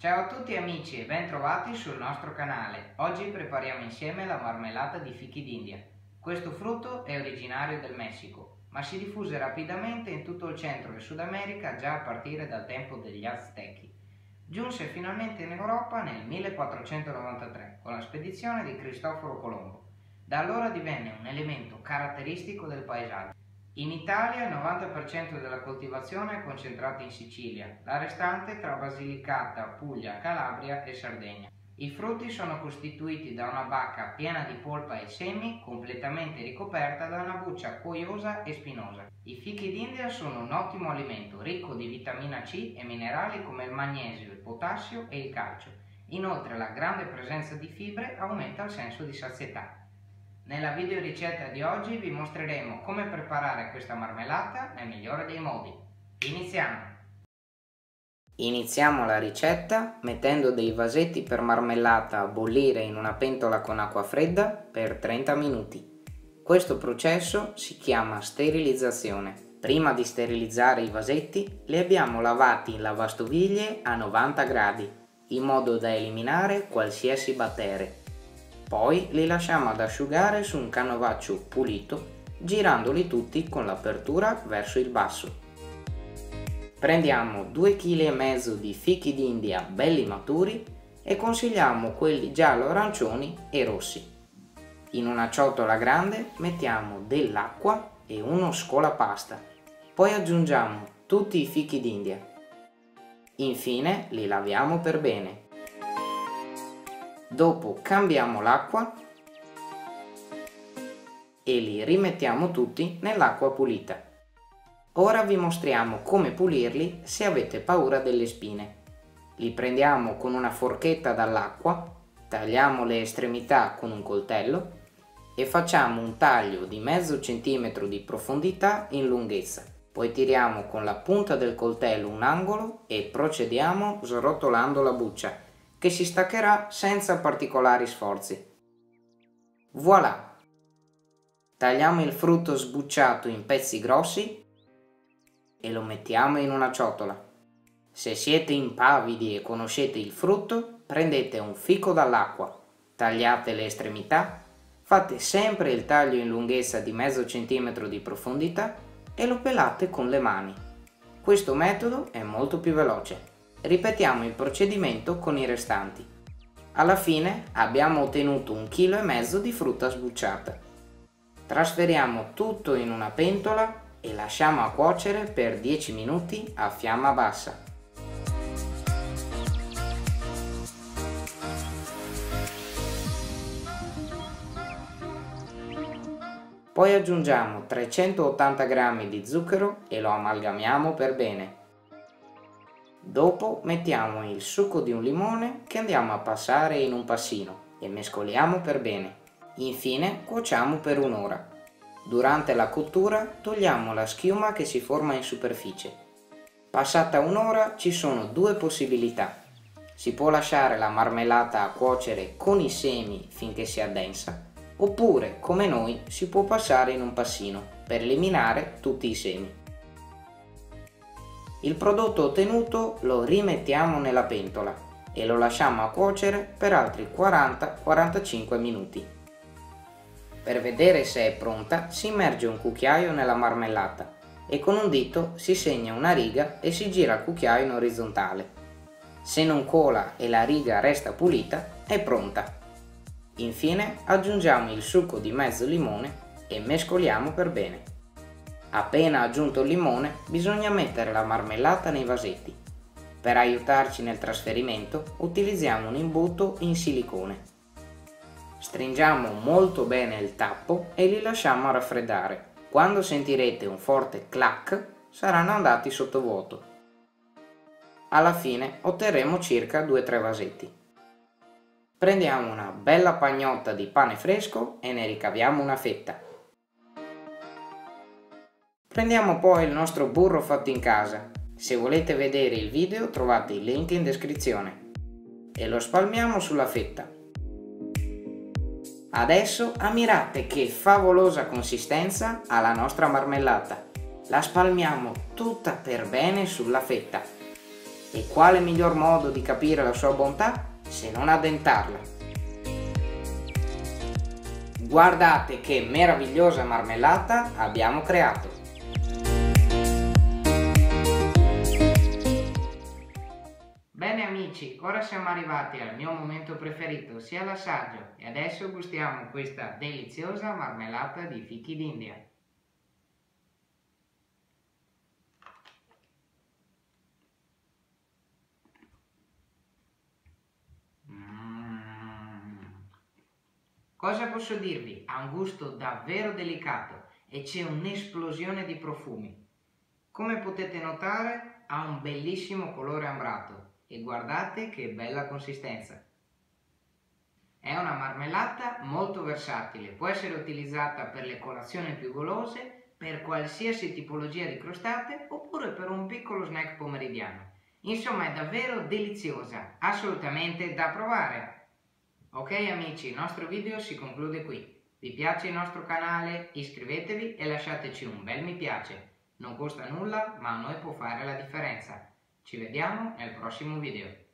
Ciao a tutti amici e bentrovati sul nostro canale. Oggi prepariamo insieme la marmellata di fichi d'India. Questo frutto è originario del Messico, ma si diffuse rapidamente in tutto il Centro e Sud America già a partire dal tempo degli Aztechi. Giunse finalmente in Europa nel 1493 con la spedizione di Cristoforo Colombo. Da allora divenne un elemento caratteristico del paesaggio. In Italia il 90% della coltivazione è concentrata in Sicilia, la restante tra Basilicata, Puglia, Calabria e Sardegna. I frutti sono costituiti da una bacca piena di polpa e semi, completamente ricoperta da una buccia cuoiosa e spinosa. I fichi d'India sono un ottimo alimento, ricco di vitamina C e minerali come il magnesio, il potassio e il calcio. Inoltre la grande presenza di fibre aumenta il senso di sazietà. Nella videoricetta di oggi vi mostreremo come preparare questa marmellata nel migliore dei modi. Iniziamo! Iniziamo la ricetta mettendo dei vasetti per marmellata a bollire in una pentola con acqua fredda per 30 minuti. Questo processo si chiama sterilizzazione. Prima di sterilizzare i vasetti, li abbiamo lavati in lavastoviglie a 90 gradi, in modo da eliminare qualsiasi batteria. Poi li lasciamo ad asciugare su un canovaccio pulito, girandoli tutti con l'apertura verso il basso. Prendiamo 2,5 kg di fichi d'India belli maturi e consigliamo quelli giallo-arancioni e rossi. In una ciotola grande mettiamo dell'acqua e uno scolapasta, poi aggiungiamo tutti i fichi d'India. Infine li laviamo per bene. Dopo cambiamo l'acqua e li rimettiamo tutti nell'acqua pulita. Ora vi mostriamo come pulirli se avete paura delle spine. Li prendiamo con una forchetta dall'acqua, tagliamo le estremità con un coltello e facciamo un taglio di mezzo centimetro di profondità in lunghezza. Poi tiriamo con la punta del coltello un angolo e procediamo srotolando la buccia, che si staccherà senza particolari sforzi. Voilà! Tagliamo il frutto sbucciato in pezzi grossi e lo mettiamo in una ciotola. Se siete impavidi e conoscete il frutto, prendete un fico dall'acqua, tagliate le estremità, fate sempre il taglio in lunghezza di mezzo centimetro di profondità e lo pelate con le mani. Questo metodo è molto più veloce. Ripetiamo il procedimento con i restanti. Alla fine abbiamo ottenuto 1,5 kg di frutta sbucciata. Trasferiamo tutto in una pentola e lasciamo a cuocere per 10 minuti a fiamma bassa. Poi aggiungiamo 380 g di zucchero e lo amalgamiamo per bene. Dopo mettiamo il succo di un limone che andiamo a passare in un passino e mescoliamo per bene. Infine cuociamo per un'ora. Durante la cottura togliamo la schiuma che si forma in superficie. Passata un'ora ci sono due possibilità. Si può lasciare la marmellata a cuocere con i semi finché si addensa, oppure, come noi, si può passare in un passino per eliminare tutti i semi. Il prodotto ottenuto lo rimettiamo nella pentola e lo lasciamo a cuocere per altri 40-45 minuti. Per vedere se è pronta si immerge un cucchiaio nella marmellata e con un dito si segna una riga e si gira il cucchiaio in orizzontale. Se non cola e la riga resta pulita, è pronta. Infine aggiungiamo il succo di mezzo limone e mescoliamo per bene. Appena aggiunto il limone, bisogna mettere la marmellata nei vasetti. Per aiutarci nel trasferimento, utilizziamo un imbuto in silicone. Stringiamo molto bene il tappo e li lasciamo raffreddare. Quando sentirete un forte clac, saranno andati sottovuoto. Alla fine otterremo circa 2-3 vasetti. Prendiamo una bella pagnotta di pane fresco e ne ricaviamo una fetta. Prendiamo poi il nostro burro fatto in casa. Se volete vedere il video trovate il link in descrizione. E lo spalmiamo sulla fetta. Adesso ammirate che favolosa consistenza ha la nostra marmellata. La spalmiamo tutta per bene sulla fetta. E quale miglior modo di capire la sua bontà se non addentarla? Guardate che meravigliosa marmellata abbiamo creato! Bene amici, ora siamo arrivati al mio momento preferito, ossia l'assaggio, e adesso gustiamo questa deliziosa marmellata di fichi d'India. Cosa posso dirvi? Ha un gusto davvero delicato e c'è un'esplosione di profumi. Come potete notare, ha un bellissimo colore ambrato e guardate che bella consistenza. È una marmellata molto versatile, può essere utilizzata per le colazioni più golose, per qualsiasi tipologia di crostate oppure per un piccolo snack pomeridiano. Insomma, è davvero deliziosa, assolutamente da provare! Ok amici, il nostro video si conclude qui. Vi piace il nostro canale? Iscrivetevi e lasciateci un bel mi piace. Non costa nulla, ma a noi può fare la differenza. Ci vediamo nel prossimo video.